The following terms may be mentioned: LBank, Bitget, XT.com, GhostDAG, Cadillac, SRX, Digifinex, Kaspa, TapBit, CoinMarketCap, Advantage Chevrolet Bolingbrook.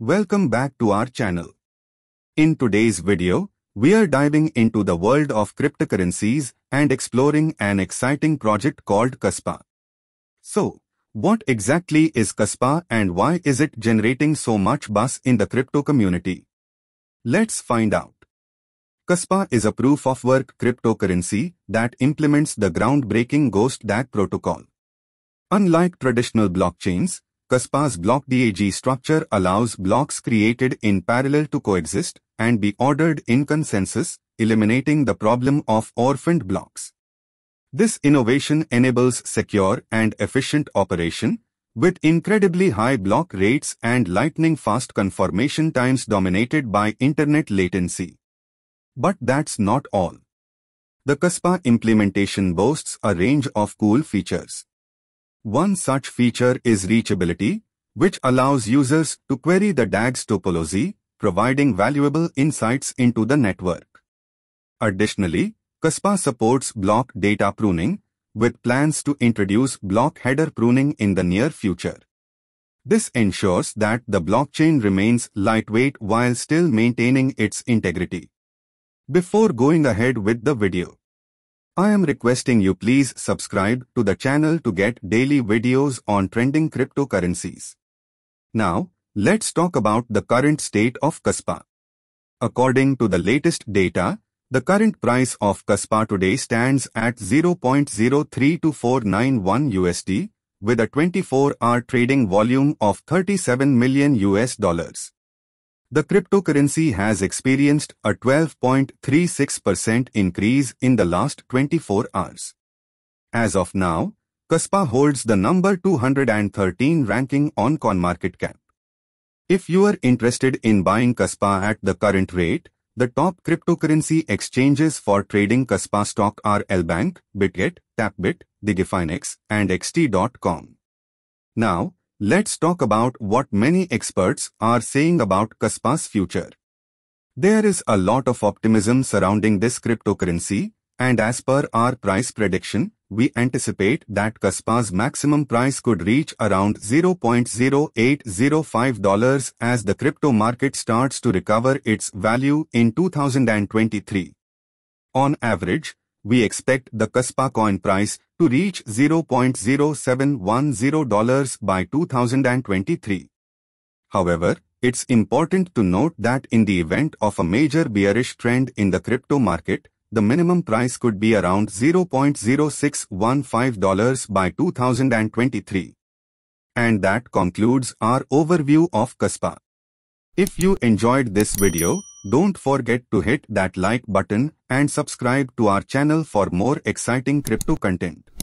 Welcome back to our channel. In today's video, we are diving into the world of cryptocurrencies and exploring an exciting project called Kaspa. So, what exactly is Kaspa and why is it generating so much buzz in the crypto community? Let's find out. Kaspa is a proof-of-work cryptocurrency that implements the groundbreaking GhostDAG protocol. Unlike traditional blockchains, Kaspa's GhostDAG structure allows blocks created in parallel to coexist and be ordered in consensus, eliminating the problem of orphaned blocks. This innovation enables secure and efficient operation, with incredibly high block rates and lightning-fast confirmation times dominated by internet latency. But that's not all. The Kaspa implementation boasts a range of cool features. One such feature is reachability, which allows users to query the DAG's topology, providing valuable insights into the network. Additionally, Kaspa supports block data pruning, with plans to introduce block header pruning in the near future. This ensures that the blockchain remains lightweight while still maintaining its integrity. Before going ahead with the video, I am requesting you please subscribe to the channel to get daily videos on trending cryptocurrencies. Now, let's talk about the current state of Kaspa. According to the latest data, the current price of Kaspa today stands at $0.03249 USD, with a 24-hour trading volume of $37 million US. The cryptocurrency has experienced a 12.36% increase in the last 24 hours. As of now, Kaspa holds the number 213 ranking on CoinMarketCap. If you are interested in buying Kaspa at the current rate, the top cryptocurrency exchanges for trading Kaspa stock are LBank, Bitget, TapBit, Digifinex, and XT.com. Now, let's talk about what many experts are saying about Kaspa's future. There is a lot of optimism surrounding this cryptocurrency, and as per our price prediction, we anticipate that Kaspa's maximum price could reach around $0.0805 as the crypto market starts to recover its value in 2023. On average, we expect the Kaspa coin price to reach $0.0710 by 2023. However, it's important to note that in the event of a major bearish trend in the crypto market, the minimum price could be around $0.0615 by 2023. And that concludes our overview of Kaspa. If you enjoyed this video, don't forget to hit that like button and subscribe to our channel for more exciting crypto content.